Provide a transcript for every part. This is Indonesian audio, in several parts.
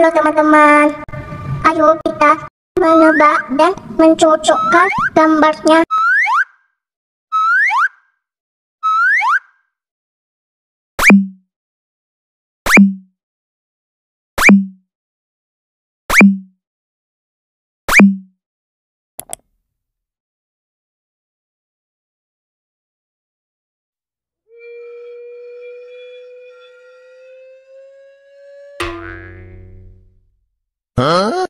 Halo teman-teman, ayo kita menebak dan mencocokkan gambarnya. Huh?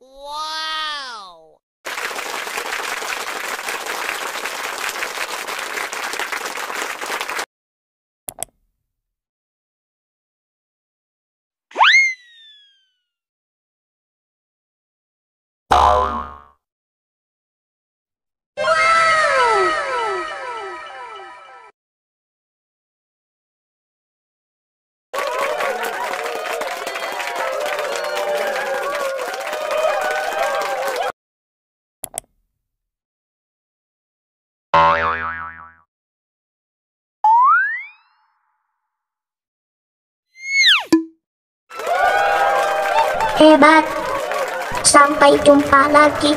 Wow! Hebat, sampai jumpa lagi.